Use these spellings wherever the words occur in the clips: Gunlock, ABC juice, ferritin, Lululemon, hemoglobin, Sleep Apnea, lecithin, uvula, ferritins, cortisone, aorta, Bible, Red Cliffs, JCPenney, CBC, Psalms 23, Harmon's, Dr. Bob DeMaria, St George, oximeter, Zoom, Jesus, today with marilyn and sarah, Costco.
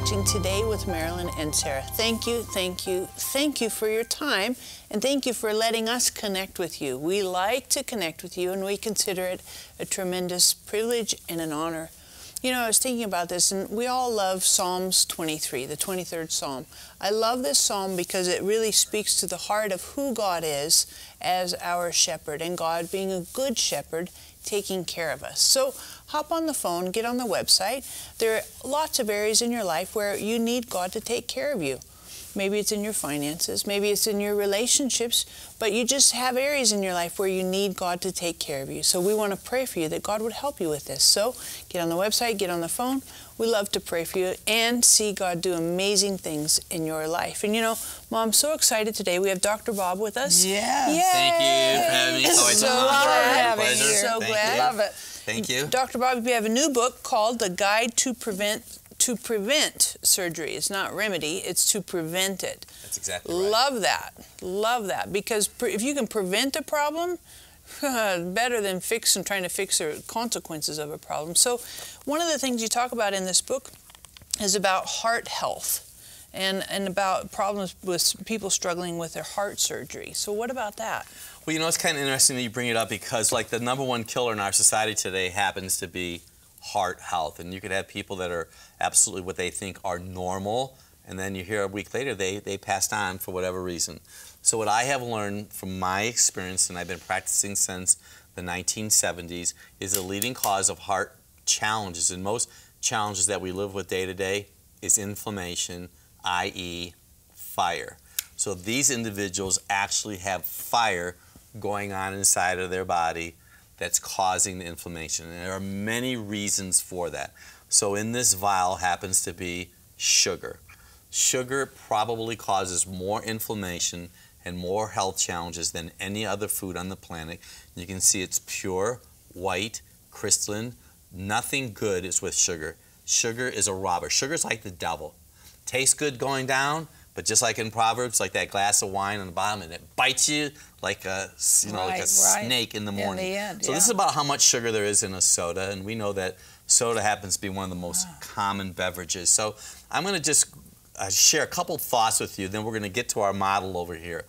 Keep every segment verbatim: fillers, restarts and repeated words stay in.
watching Today with Marilyn and Sarah. Thank you, thank you, thank you for your time, and thank you for letting us connect with you. We like to connect with you, and we consider it a tremendous privilege and an honor. You know, I was thinking about this, and we all love Psalms twenty-three, the twenty-third Psalm. I love this Psalm because it really speaks to the heart of who God is as our shepherd, and God being a good shepherd, taking care of us. So hop on the phone, get on the website. There are lots of areas in your life where you need God to take care of you. Maybe it's in your finances, maybe it's in your relationships, but you just have areas in your life where you need God to take care of you. So we want to pray for you that God would help you with this. So get on the website, get on the phone. We love to pray for you and see God do amazing things in your life. And you know, Mom, I'm so excited today. We have Doctor Bob with us. Yes. Yay. Thank you for having me. It's always so a glad to have you. So Thank glad. You. Love it. Thank you. Doctor Bob, we have a new book called The Guide to Prevent to prevent surgery. It's not remedy, it's to prevent it. That's exactly right. Love that. Love that. Because pre if you can prevent a problem, better than fix and trying to fix the consequences of a problem. So one of the things you talk about in this book is about heart health and, and about problems with people struggling with their heart surgery. So what about that? Well, you know, it's kind of interesting that you bring it up because like the number one killer in our society today happens to be heart health, and you could have people that are absolutely what they think are normal, and then you hear a week later they, they passed on for whatever reason. So what I have learned from my experience, and I've been practicing since the nineteen seventies, is the leading cause of heart challenges, and most challenges that we live with day to day, is inflammation, that is fire. So these individuals actually have fire going on inside of their body that's causing the inflammation. And there are many reasons for that. So in this vial happens to be sugar. Sugar probably causes more inflammation and more health challenges than any other food on the planet. You can see it's pure, white, crystalline. Nothing good is with sugar. Sugar is a robber. Sugar's like the devil. Tastes good going down, but just like in Proverbs, like that glass of wine on the bottom, and it bites you like a, you know, right, like a right. snake in the morning. In the end, so yeah. This is about how much sugar there is in a soda, and we know that soda happens to be one of the most ah. common beverages. So I'm going to just uh, share a couple thoughts with you, then we're going to get to our model over here.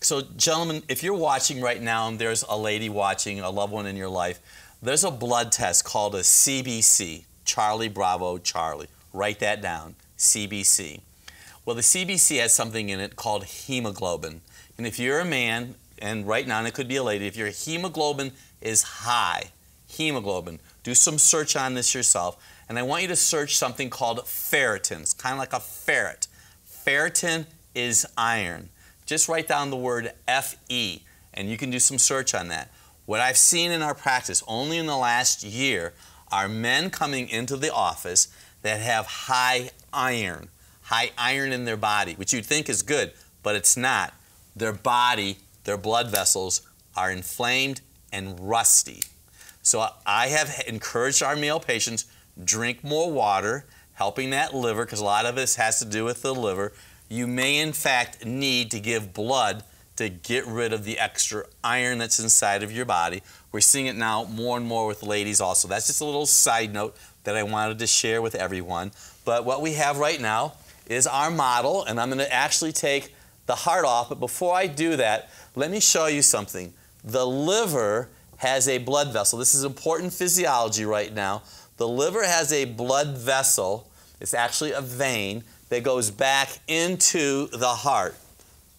So gentlemen, if you're watching right now, and there's a lady watching, a loved one in your life, there's a blood test called a C B C, Charlie Bravo Charlie. Write that down, C B C. Well, the C B C has something in it called hemoglobin. And if you're a man, and right now, and it could be a lady, if your hemoglobin is high, hemoglobin, do some search on this yourself. And I want you to search something called ferritins, kind of like a ferret. Ferritin is iron. Just write down the word F E, and you can do some search on that. What I've seen in our practice, only in the last year, are men coming into the office that have high iron. high iron in their body, which you'd think is good, but it's not. Their body, their blood vessels are inflamed and rusty. So I have encouraged our male patients, drink more water, helping that liver, because a lot of this has to do with the liver. You may in fact need to give blood to get rid of the extra iron that's inside of your body. We're seeing it now more and more with ladies also. That's just a little side note that I wanted to share with everyone. But what we have right now is our model, and I'm going to actually take the heart off, but before I do that, let me show you something. The liver has a blood vessel. This is important physiology right now. The liver has a blood vessel, it's actually a vein, that goes back into the heart.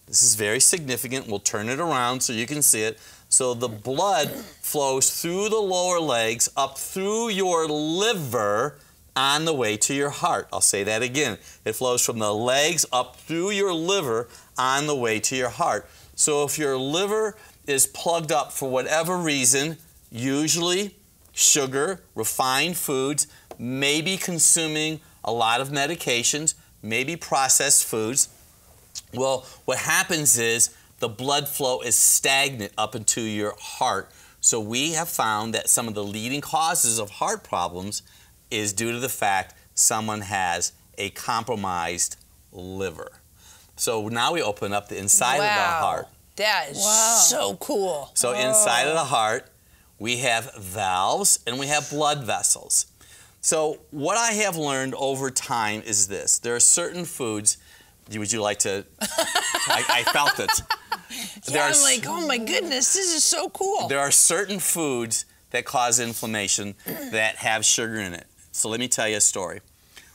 This is very significant. We'll turn it around so you can see it. So the blood flows through the lower legs, up through your liver, on the way to your heart. I'll say that again. It flows from the legs up through your liver on the way to your heart. So if your liver is plugged up for whatever reason, usually sugar, refined foods, maybe consuming a lot of medications, maybe processed foods, well, what happens is the blood flow is stagnant up into your heart. So we have found that some of the leading causes of heart problems is due to the fact someone has a compromised liver. So now we open up the inside wow. of the heart. That is wow. so cool. So oh. inside of the heart, we have valves and we have blood vessels. So what I have learned over time is this. There are certain foods, would you like to, I, I felt it. Yeah, are, I'm like, oh my goodness, this is so cool. There are certain foods that cause inflammation that have sugar in it. So let me tell you a story.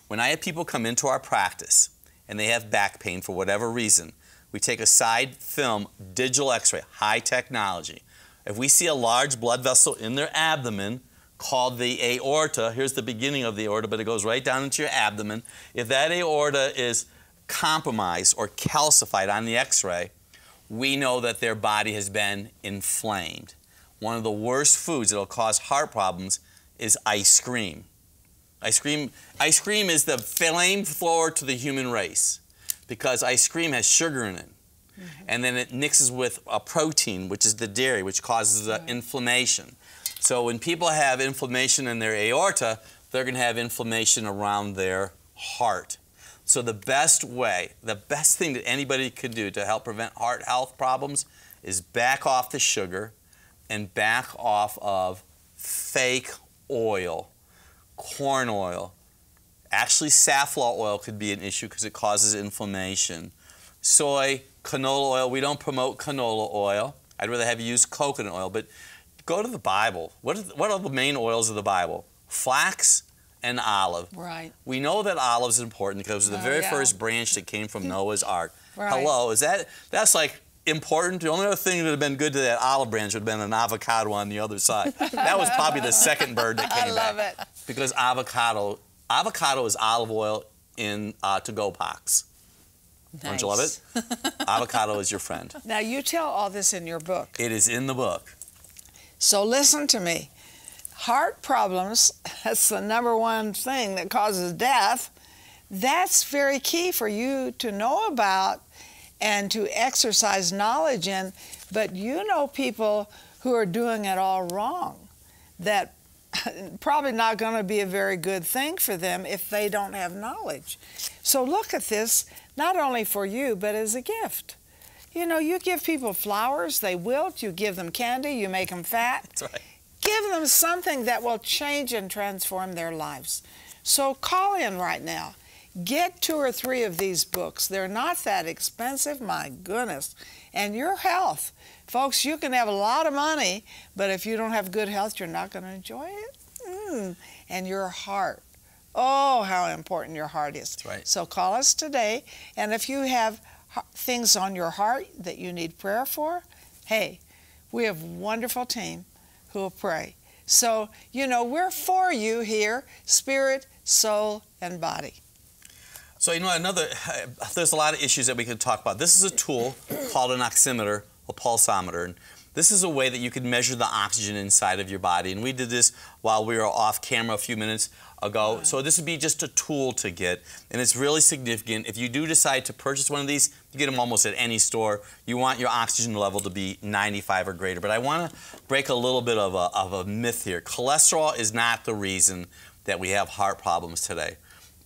When I have people come into our practice and they have back pain for whatever reason, we take a side film, digital x-ray, high technology. If we see a large blood vessel in their abdomen, called the aorta, here's the beginning of the aorta, but it goes right down into your abdomen. If that aorta is compromised or calcified on the x-ray, we know that their body has been inflamed. One of the worst foods that will cause heart problems is ice cream. Ice cream, ice cream is the flamethrower to the human race because ice cream has sugar in it. Mm-hmm. And then it mixes with a protein, which is the dairy, which causes the inflammation. So when people have inflammation in their aorta, they're going to have inflammation around their heart. So the best way, the best thing that anybody could do to help prevent heart health problems is back off the sugar and back off of fake oil, corn oil. Actually, safflower oil could be an issue because it causes inflammation. Soy, canola oil, we don't promote canola oil. I'd rather have you use coconut oil, but go to the Bible. What are the, what are the main oils of the Bible? Flax and olive. Right. We know that olive is important because it was the oh, very yeah. first branch that came from Noah's Ark. Right. Hello, is that, that's like important? The only other thing that would have been good to that olive branch would have been an avocado on the other side. That was probably the second bird that came back. I love back. it. Because avocado, avocado is olive oil in uh, to-go box. Nice. Don't you love it? Avocado is your friend. Now you tell all this in your book. It is in the book. So listen to me, heart problems, that's the number one thing that causes death. That's very key for you to know about and to exercise knowledge in, but you know people who are doing it all wrong. That probably not going to be a very good thing for them if they don't have knowledge. So look at this, not only for you, but as a gift. You know, you give people flowers, they wilt, you give them candy, you make them fat. That's right. Give them something that will change and transform their lives. So call in right now. Get two or three of these books. They're not that expensive, my goodness. And your health. Folks, you can have a lot of money, but if you don't have good health, you're not going to enjoy it. Mm. And your heart. Oh, how important your heart is. That's right. So call us today, and if you have things on your heart that you need prayer for, hey, we have a wonderful team who will pray. So, you know, we're for you here, spirit, soul, and body. So, you know, another, there's a lot of issues that we could talk about. This is a tool called an oximeter, a pulsometer. And this is a way that you can measure the oxygen inside of your body. And we did this while we were off camera a few minutes ago. Right. So this would be just a tool to get, and it's really significant. If you do decide to purchase one of these, you get them almost at any store. You want your oxygen level to be ninety-five or greater. But I want to break a little bit of a, of a myth here. Cholesterol is not the reason that we have heart problems today.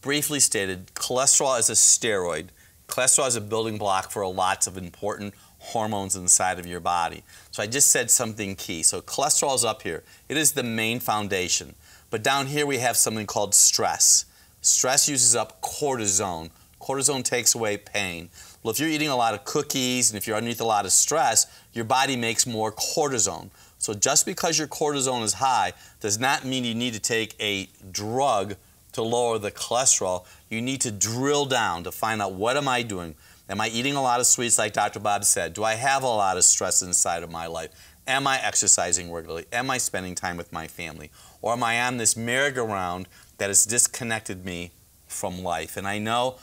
Briefly stated, cholesterol is a steroid. Cholesterol is a building block for lots of important hormones inside of your body. So I just said something key. So cholesterol is up here. It is the main foundation. But down here we have something called stress. Stress uses up cortisone. Cortisone takes away pain. Well, if you're eating a lot of cookies and if you're underneath a lot of stress, your body makes more cortisone. So just because your cortisone is high does not mean you need to take a drug to lower the cholesterol. You need to drill down to find out, what am I doing? Am I eating a lot of sweets like Doctor Bob said? Do I have a lot of stress inside of my life? Am I exercising regularly? Am I spending time with my family? Or am I on this merry-go-round that has disconnected me from life? And I know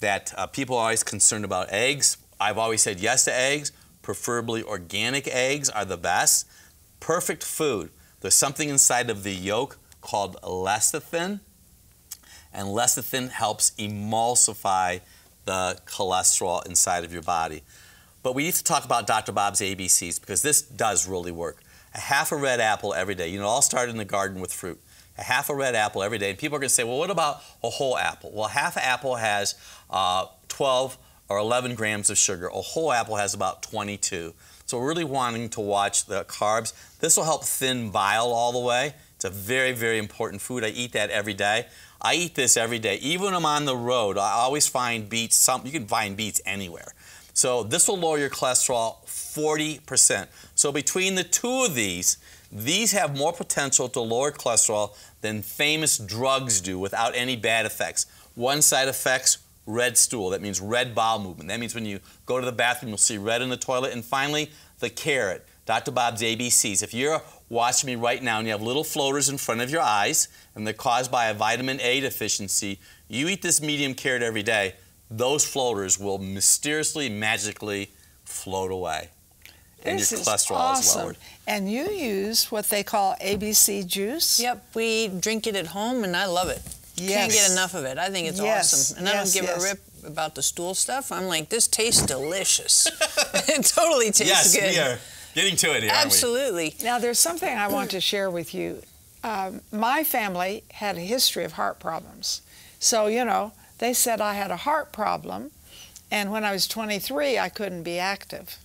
that uh, people are always concerned about eggs. I've always said yes to eggs. Preferably organic eggs are the best. Perfect food. There's something inside of the yolk called lecithin. And lecithin helps emulsify the cholesterol inside of your body. But we need to talk about Doctor Bob's A B Cs because this does really work. A half a red apple every day. You know, it all started in the garden with fruit. A half a red apple every day. And people are going to say, well, what about a whole apple? Well, half an apple has uh, twelve or eleven grams of sugar. A whole apple has about twenty-two. So we're really wanting to watch the carbs. This will help thin bile all the way. It's a very, very important food. I eat that every day. I eat this every day. Even when I'm on the road, I always find beets. Some, you can find beets anywhere. So this will lower your cholesterol forty percent. So between the two of these, these have more potential to lower cholesterol than famous drugs do without any bad effects. One side effects, red stool. That means red bowel movement. That means when you go to the bathroom, you'll see red in the toilet. And finally, the carrot. Doctor Bob's A B Cs. If you're watching me right now and you have little floaters in front of your eyes and they're caused by a vitamin A deficiency, you eat this medium carrot every day, those floaters will mysteriously, magically float away. And this your cholesterol is, awesome. is lowered. And you use what they call A B C juice? Yep, we drink it at home and I love it. Yes. Can't get enough of it. I think it's yes. awesome. And yes, I don't give yes. a rip about the stool stuff. I'm like, this tastes delicious. It totally tastes yes, good. We are getting to it here, Absolutely. Aren't we? Now, there's something I want to share with you. Um, my family had a history of heart problems. So, you know, they said I had a heart problem, and when I was twenty-three, I couldn't be active.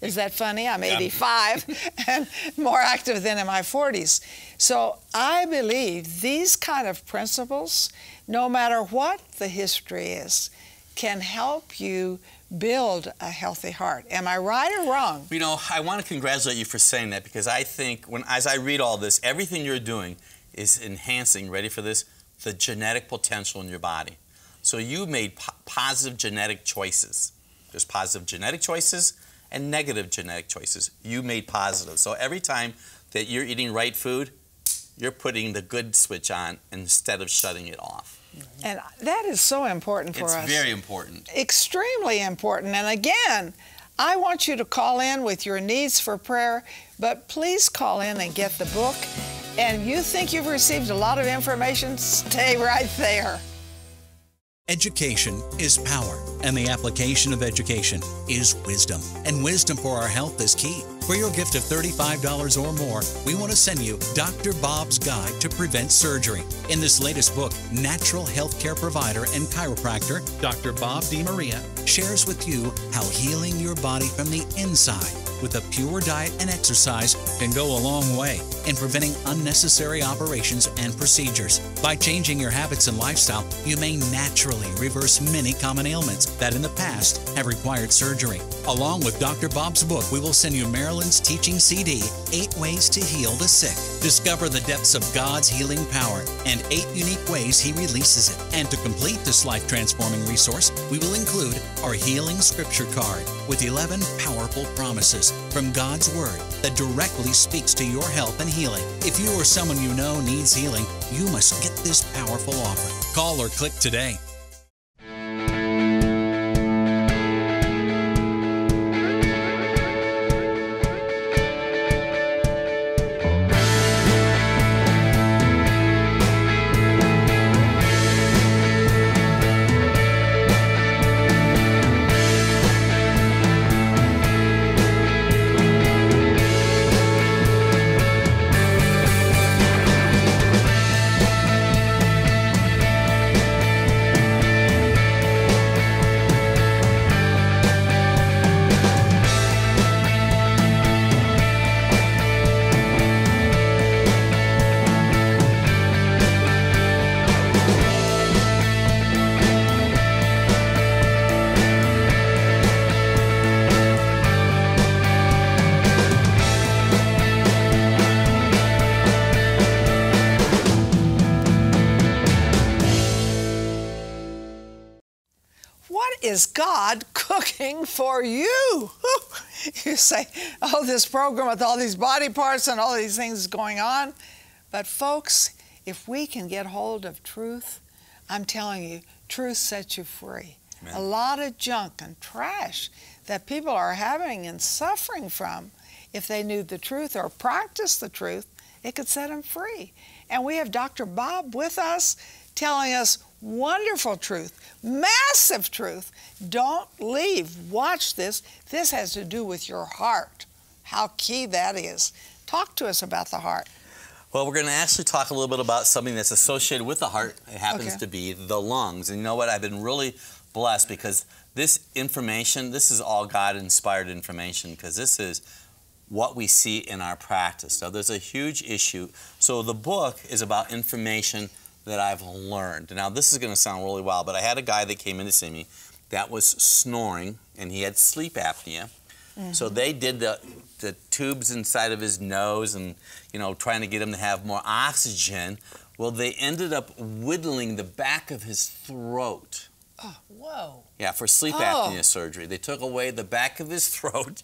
Is that funny? I'm yeah. eighty-five and more active than in my forties. So I believe these kind of principles, no matter what the history is, can help you build a healthy heart. Am I right or wrong? You know, I want to congratulate you for saying that, because I think when, as I read all this, everything you're doing is enhancing, ready for this, the genetic potential in your body. So you made po positive genetic choices. There's positive genetic choices and negative genetic choices. You made positive. So every time that you're eating right food, you're putting the good switch on instead of shutting it off. And that is so important for it's us. It's very important. Extremely important. And again, I want you to call in with your needs for prayer, but please call in and get the book. And you think you've received a lot of information, stay right there. Education is power, and the application of education is wisdom. And wisdom for our health is key. For your gift of thirty-five dollars or more, we want to send you Doctor Bob's Guide to Prevent Surgery. In this latest book, natural healthcare provider and chiropractor, Doctor Bob DeMaria, shares with you how healing your body from the inside with a pure diet and exercise can go a long way in preventing unnecessary operations and procedures. By changing your habits and lifestyle, you may naturally reverse many common ailments that in the past have required surgery. Along with Doctor Bob's book, we will send you Maryland's teaching C D, Eight Ways to Heal the Sick. Discover the depths of God's healing power and eight unique ways He releases it. And to complete this life-transforming resource, we will include our Healing Scripture Card with eleven powerful promises from God's Word that directly speaks to your health and healing. If you or someone you know needs healing, you must get this powerful offer. Call or click today. Is God cooking for you? You say, oh, this program with all these body parts and all these things going on. But folks, if we can get hold of truth, I'm telling you, truth sets you free. Amen. A lot of junk and trash that people are having and suffering from, if they knew the truth or practiced the truth, it could set them free. And we have Doctor Bob with us telling us wonderful truth, massive truth. Don't leave. Watch this. This has to do with your heart, how key that is. Talk to us about the heart. Well, we're going to actually talk a little bit about something that's associated with the heart. It happens okay. to be the lungs. And you know what? I've been really blessed because this information, this is all God-inspired information, because this is what we see in our practice. So there's a huge issue. So the book is about information that I've learned. Now this is going to sound really wild, but I had a guy that came in to see me that was snoring, and he had sleep apnea. Mm-hmm. So they did the, the tubes inside of his nose and, you know, trying to get him to have more oxygen. Well, they ended up whittling the back of his throat. Oh, whoa. Yeah, for sleep oh. apnea surgery. They took away the back of his throat.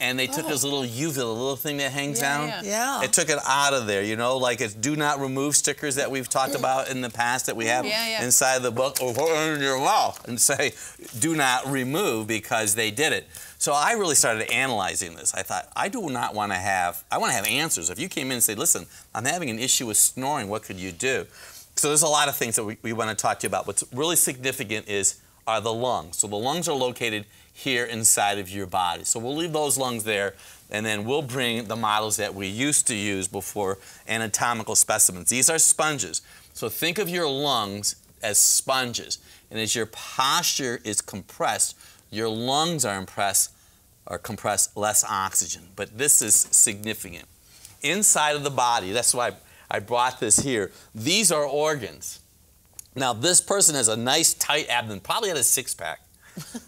And they took oh. his little uvula, the little thing that hangs yeah, down. Yeah. yeah. It took it out of there, you know, like it's do not remove stickers that we've talked about in the past that we have yeah, yeah. inside the book or in your mouth and say, do not remove, because they did it. So I really started analyzing this. I thought, I do not want to have, I want to have answers. If you came in and said, listen, I'm having an issue with snoring, what could you do? So there's a lot of things that we, we want to talk to you about. What's really significant is are the lungs. So the lungs are located here inside of your body. So we'll leave those lungs there, and then we'll bring the models that we used to use before, anatomical specimens. These are sponges. So think of your lungs as sponges. And as your posture is compressed, your lungs are compressed, or compressed less oxygen. But this is significant. Inside of the body, that's why I brought this here, these are organs. Now this person has a nice tight abdomen, probably had a six pack.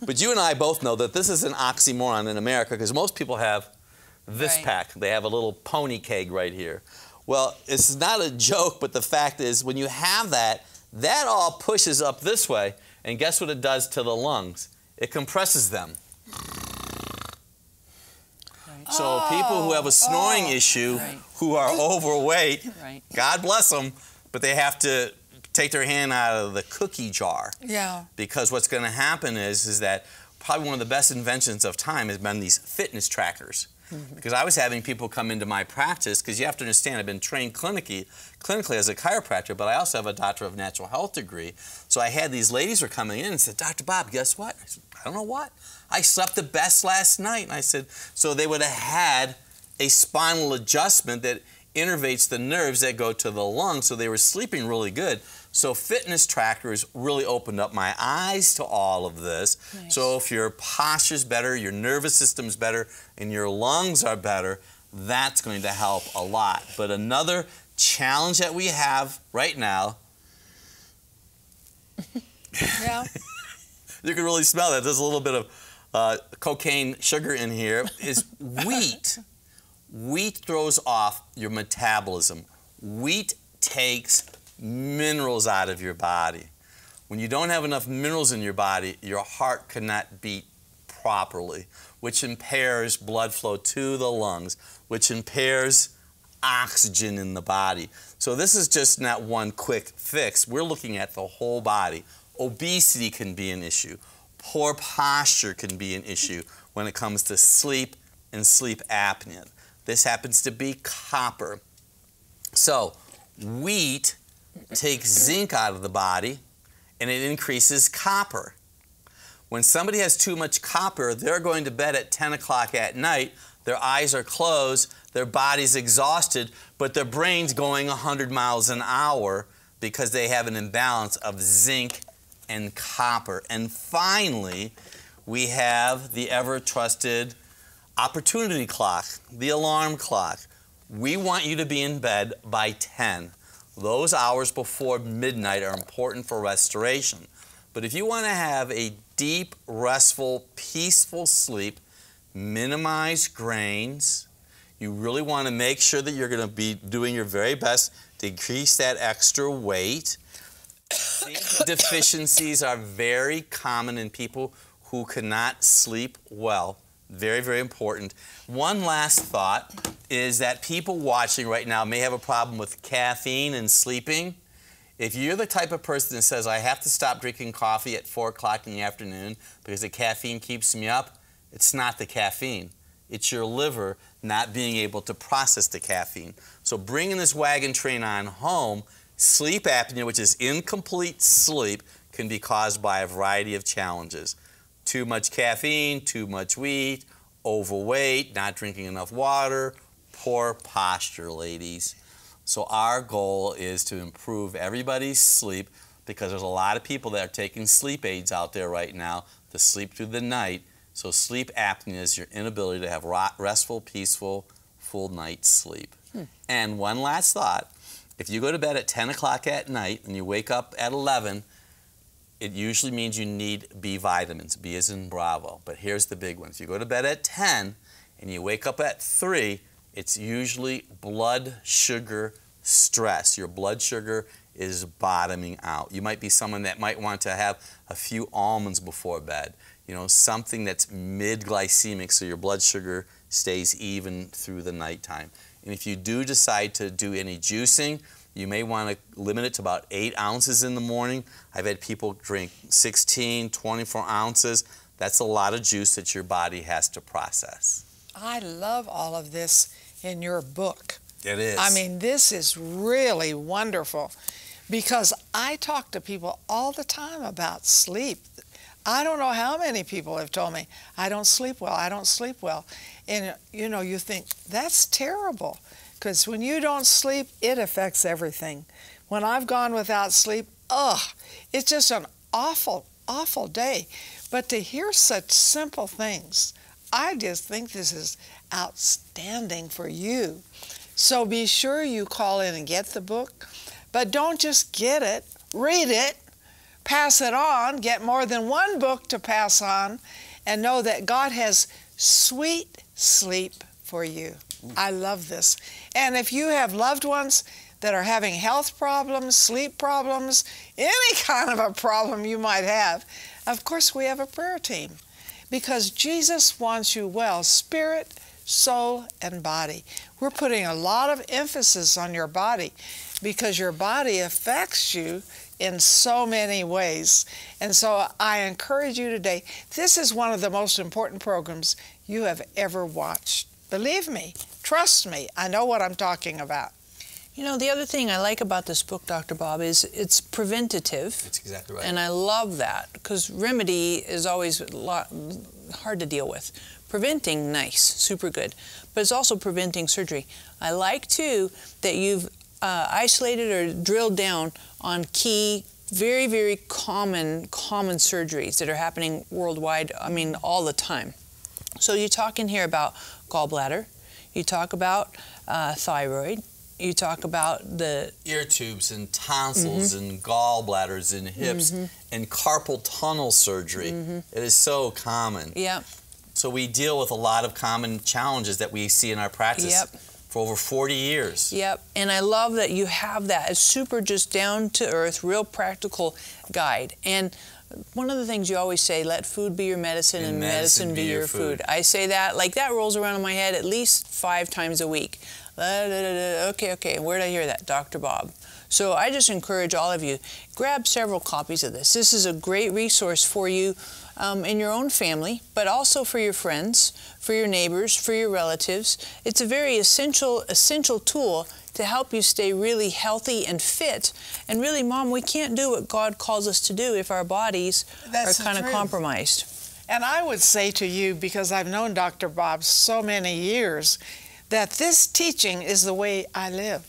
But you and I both know that this is an oxymoron in America, because most people have this right. pack. They have a little pony keg right here. Well, it's not a joke, but the fact is when you have that, that all pushes up this way, and guess what it does to the lungs? It compresses them. Right. So oh, people who have a snoring oh, issue, right. who are overweight, right. God bless them, but they have to take their hand out of the cookie jar. Yeah. Because what's going to happen is, is that probably one of the best inventions of time has been these fitness trackers. Mm-hmm. Because I was having people come into my practice, because you have to understand, I've been trained clinically, clinically as a chiropractor, but I also have a doctor of natural health degree. So I had these ladies who were coming in and said, Doctor Bob, guess what? I said, I don't know what. I slept the best last night. And I said, so they would have had a spinal adjustment that innervates the nerves that go to the lung, so they were sleeping really good. So fitness trackers really opened up my eyes to all of this. Nice. So if your posture's better, your nervous system's better, and your lungs are better, that's going to help a lot. But another challenge that we have right now, yeah. you can really smell that. There's a little bit of uh, cocaine sugar in here, is wheat. Wheat throws off your metabolism. Wheat takes minerals out of your body. When you don't have enough minerals in your body, your heart cannot beat properly, which impairs blood flow to the lungs, which impairs oxygen in the body. So this is just not one quick fix. We're looking at the whole body. Obesity can be an issue. Poor posture can be an issue when it comes to sleep and sleep apnea. This happens to be copper. So wheat takes zinc out of the body, and it increases copper. When somebody has too much copper, they're going to bed at ten o'clock at night, their eyes are closed, their body's exhausted, but their brain's going a hundred miles an hour because they have an imbalance of zinc and copper. And finally, we have the ever-trusted opportunity clock, the alarm clock. We want you to be in bed by ten. Those hours before midnight are important for restoration. But if you want to have a deep, restful, peaceful sleep, minimize grains. You really want to make sure that you're going to be doing your very best to decrease that extra weight. Zinc deficiencies are very common in people who cannot sleep well. Very, very important. One last thought is that people watching right now may have a problem with caffeine and sleeping. If you're the type of person that says, I have to stop drinking coffee at four o'clock in the afternoon because the caffeine keeps me up, it's not the caffeine. It's your liver not being able to process the caffeine. So bringing this wagon train on home, sleep apnea, which is incomplete sleep, can be caused by a variety of challenges. Too much caffeine, too much wheat, overweight, not drinking enough water, poor posture, ladies. So our goal is to improve everybody's sleep, because there's a lot of people that are taking sleep aids out there right now to sleep through the night, So sleep apnea is your inability to have restful, peaceful, full night's sleep. Hmm. And one last thought, if you go to bed at ten o'clock at night and you wake up at eleven, it usually means you need B vitamins, B as in Bravo. But here's the big one. If you go to bed at ten and you wake up at three, it's usually blood sugar stress. Your blood sugar is bottoming out. You might be someone that might want to have a few almonds before bed. You know, something that's mid-glycemic so your blood sugar stays even through the nighttime. And if you do decide to do any juicing, you may want to limit it to about eight ounces in the morning. I've had people drink sixteen, twenty-four ounces. That's a lot of juice that your body has to process. I love all of this in your book. It is. I mean, this is really wonderful because I talk to people all the time about sleep. I don't know how many people have told me, I don't sleep well, I don't sleep well. And, you know, you think, that's terrible. Because when you don't sleep, it affects everything. When I've gone without sleep, ugh, it's just an awful, awful day. But to hear such simple things, I just think this is outstanding for you. So be sure you call in and get the book. But don't just get it, read it, pass it on, get more than one book to pass on, and know that God has sweet sleep for you. I love this. And if you have loved ones that are having health problems, sleep problems, any kind of a problem you might have, of course we have a prayer team because Jesus wants you well, spirit, soul, and body. We're putting a lot of emphasis on your body because your body affects you in so many ways. And so I encourage you today, this is one of the most important programs you have ever watched. Believe me, trust me, I know what I'm talking about. You know, the other thing I like about this book, Doctor Bob, is it's preventative. That's exactly right. And I love that because remedy is always a lot hard to deal with. Preventing, nice, super good. But it's also preventing surgery. I like, too, that you've Uh, isolated or drilled down on key, very, very common, common surgeries that are happening worldwide, I mean, all the time. So you talk in here about gallbladder, you talk about uh, thyroid, you talk about the ear tubes and tonsils mm-hmm. and gallbladders and hips mm-hmm. and carpal tunnel surgery. Mm-hmm. It is so common. Yeah. So we deal with a lot of common challenges that we see in our practice. Yep. For over forty years. Yep, and I love that you have that. It's super just down to earth, real practical guide. And one of the things you always say, let food be your medicine and, and medicine, medicine be, be your food. food. I say that, like that rolls around in my head at least five times a week. La, da, da, da. Okay, okay, where'd I hear that? Doctor Bob. So I just encourage all of you, grab several copies of this. This is a great resource for you um, in your own family, but also for your friends, for your neighbors, for your relatives. It's a very essential, essential tool to help you stay really healthy and fit. And really, Mom, we can't do what God calls us to do if our bodies That's are kind of compromised. And I would say to you, because I've known Doctor Bob so many years, that this teaching is the way I live.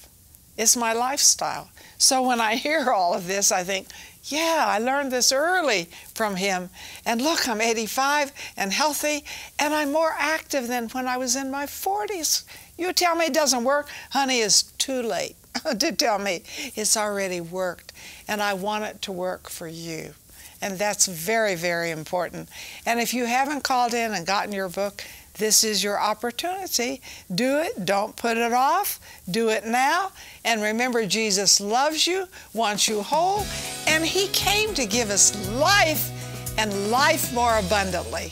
It's my lifestyle. So when I hear all of this, I think, yeah, I learned this early from him. And look, I'm eighty-five and healthy, and I'm more active than when I was in my forties. You tell me it doesn't work? Honey, it's too late to tell me. It's already worked, and I want it to work for you. And that's very, very important. And if you haven't called in and gotten your book, this is your opportunity. Do it. Don't put it off. Do it now. And remember, Jesus loves you, wants you whole, and He came to give us life and life more abundantly.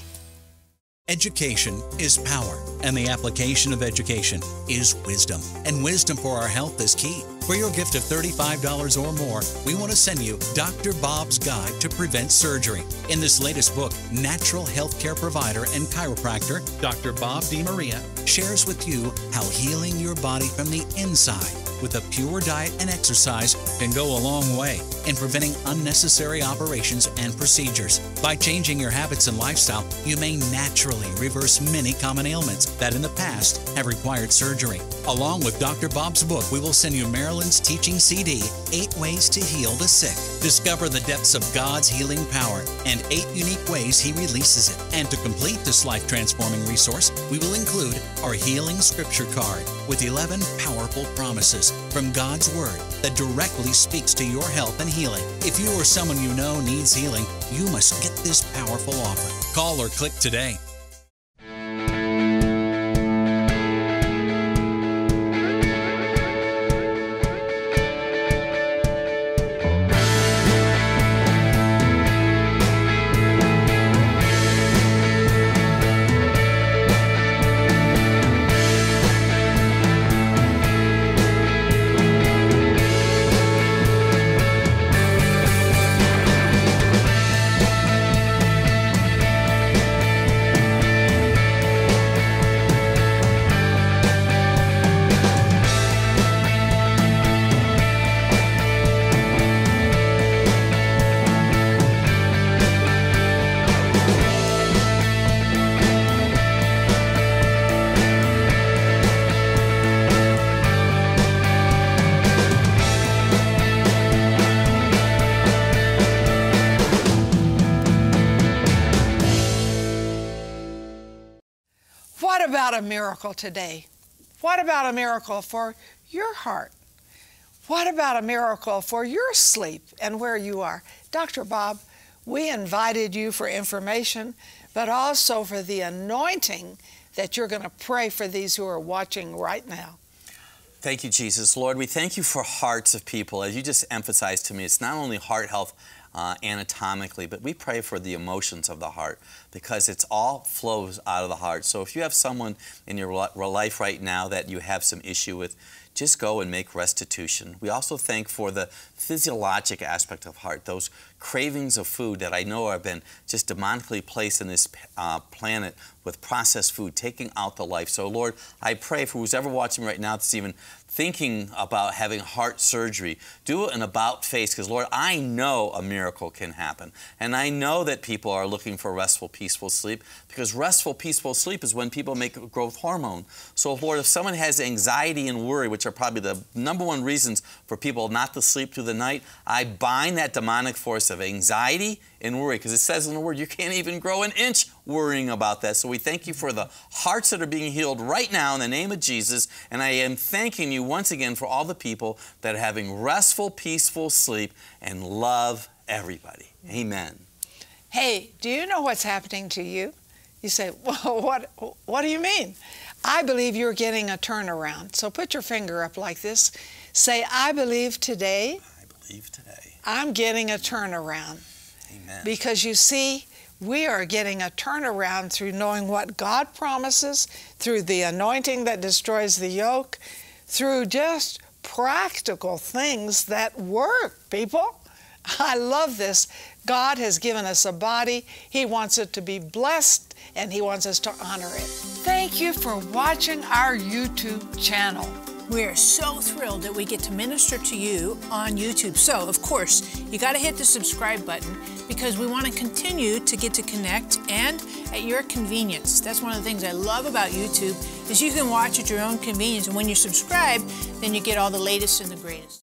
Education is power, and the application of education is wisdom. And wisdom for our health is key. For your gift of thirty-five dollars or more, we want to send you Doctor Bob's Guide to Prevent Surgery. In this latest book, natural healthcare provider and chiropractor, Doctor Bob DeMaria, shares with you how healing your body from the inside with a pure diet and exercise can go a long way in preventing unnecessary operations and procedures. By changing your habits and lifestyle, you may naturally reverse many common ailments that in the past have required surgery. Along with Doctor Bob's book, we will send you Maryland's teaching C D, Eight Ways to Heal the Sick. Discover the depths of God's healing power and eight unique ways He releases it. And to complete this life-transforming resource, we will include our Healing Scripture Card with eleven powerful promises from God's Word that directly speaks to your health and healing. If you or someone you know needs healing, you must get this powerful offer. Call or click today. What about a miracle today? What about a miracle for your heart? What about a miracle for your sleep and where you are? Doctor Bob, we invited you for information, but also for the anointing that you're going to pray for these who are watching right now. Thank you, Jesus. Lord, we thank you for hearts of people. As you just emphasized to me, it's not only heart health, Uh, anatomically, but we pray for the emotions of the heart, because it's all flows out of the heart. So if you have someone in your life right now that you have some issue with, just go and make restitution. We also thank for the physiologic aspect of heart, those cravings of food that I know have been just demonically placed in this uh, planet with processed food, taking out the life. So Lord, I pray for who's ever watching right now that's even thinking about having heart surgery, do an about face, because Lord, I know a miracle can happen. And I know that people are looking for restful, peaceful sleep, because restful, peaceful sleep is when people make growth hormone. So Lord, if someone has anxiety and worry, which are probably the number one reasons for people not to sleep through the night, I bind that demonic force of anxiety and worry, because it says in the Word, you can't even grow an inch worrying about that. So we thank you for the hearts that are being healed right now in the name of Jesus. And I am thanking you once again for all the people that are having restful, peaceful sleep, and love everybody. Amen. Hey, do you know what's happening to you? You say, well, what, what do you mean? I believe you're getting a turnaround. So put your finger up like this. Say, I believe today. I believe today. I'm getting a turnaround. Amen. Because you see, we are getting a turnaround through knowing what God promises, through the anointing that destroys the yoke, through just practical things that work, people. I love this. God has given us a body. He wants it to be blessed, and He wants us to honor it. Thank you for watching our YouTube channel. We're so thrilled that we get to minister to you on YouTube. So, of course, you got to hit the subscribe button, because we want to continue to get to connect and at your convenience. That's one of the things I love about YouTube, is you can watch at your own convenience. And when you subscribe, then you get all the latest and the greatest.